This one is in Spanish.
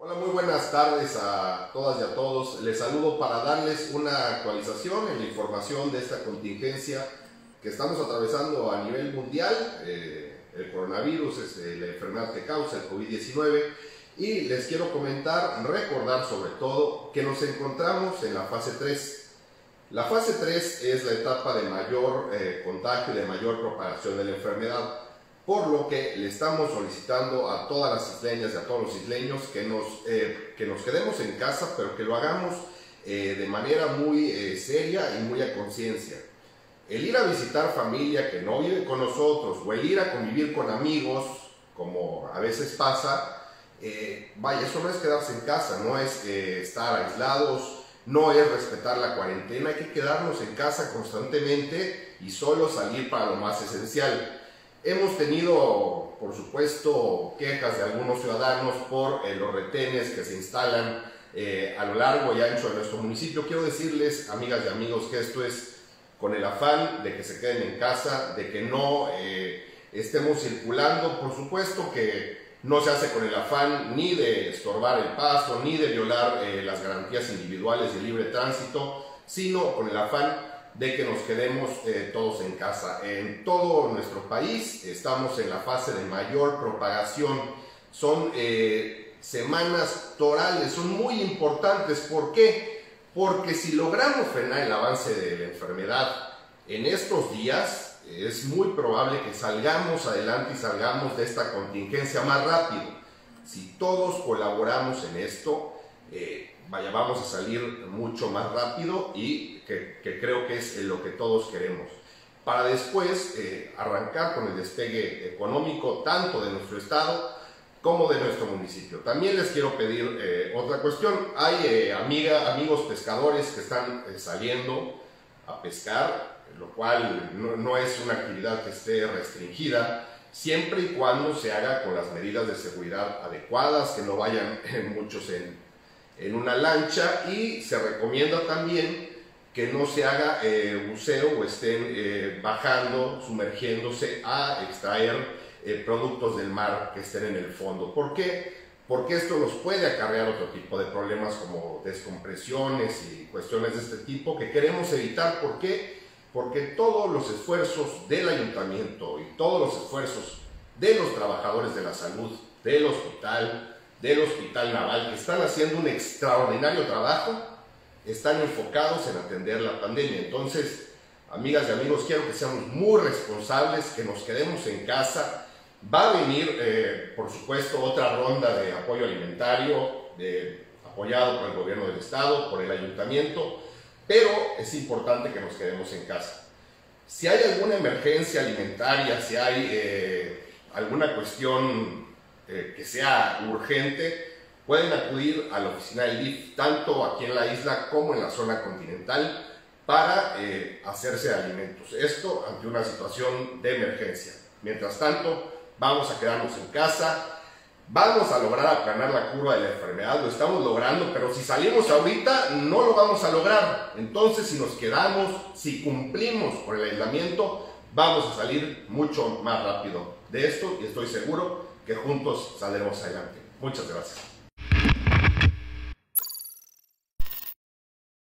Hola, muy buenas tardes a todas y a todos. Les saludo para darles una actualización en la información de esta contingencia que estamos atravesando a nivel mundial, el coronavirus, la enfermedad que causa el COVID-19, y les quiero comentar, recordar sobre todo, que nos encontramos en la fase 3. La fase 3 es la etapa de mayor contagio y de mayor propagación de la enfermedad, por lo que le estamos solicitando a todas las isleñas y a todos los isleños que nos quedemos en casa, pero que lo hagamos de manera muy seria y muy a conciencia. El ir a visitar familia que no vive con nosotros o el ir a convivir con amigos, como a veces pasa, vaya, eso no es quedarse en casa, no es estar aislados, no es respetar la cuarentena. Hay que quedarnos en casa constantemente y solo salir para lo más esencial. Hemos tenido, por supuesto, quejas de algunos ciudadanos por los retenes que se instalan a lo largo y ancho de nuestro municipio. Quiero decirles, amigas y amigos, que esto es con el afán de que se queden en casa, de que no estemos circulando. Por supuesto que no se hace con el afán ni de estorbar el paso, ni de violar las garantías individuales de libre tránsito, sino con el afán de que nos quedemos todos en casa. En todo nuestro país estamos en la fase de mayor propagación. Son semanas torales, son muy importantes. ¿Por qué? Porque si logramos frenar el avance de la enfermedad en estos días, es muy probable que salgamos adelante y salgamos de esta contingencia más rápido. Si todos colaboramos en esto, vaya, vamos a salir mucho más rápido y que creo que es lo que todos queremos. Para después arrancar con el despegue económico tanto de nuestro estado como de nuestro municipio. También les quiero pedir otra cuestión. Hay amigos pescadores que están saliendo a pescar, lo cual no es una actividad que esté restringida, siempre y cuando se haga con las medidas de seguridad adecuadas, que no vayan muchos en una lancha, y se recomienda también que no se haga buceo o estén bajando, sumergiéndose a extraer productos del mar que estén en el fondo. ¿Por qué? Porque esto nos puede acarrear otro tipo de problemas como descompresiones y cuestiones de este tipo que queremos evitar. ¿Por qué? Porque todos los esfuerzos del ayuntamiento y todos los esfuerzos de los trabajadores de la salud, del hospital naval, que están haciendo un extraordinario trabajo, están enfocados en atender la pandemia. Entonces, amigas y amigos, quiero que seamos muy responsables, que nos quedemos en casa. Va a venir, por supuesto, otra ronda de apoyo alimentario, apoyado por el gobierno del estado, por el ayuntamiento, pero es importante que nos quedemos en casa. Si hay alguna emergencia alimentaria, si hay alguna cuestión que sea urgente, pueden acudir a la oficina del DIF, tanto aquí en la isla como en la zona continental, para hacerse de alimentos. Esto ante una situación de emergencia. Mientras tanto, vamos a quedarnos en casa. Vamos a lograr aplanar la curva de la enfermedad, lo estamos logrando, pero si salimos ahorita no lo vamos a lograr. Entonces, si nos quedamos, si cumplimos con el aislamiento, vamos a salir mucho más rápido de esto y estoy seguro que juntos saldremos adelante. Muchas gracias.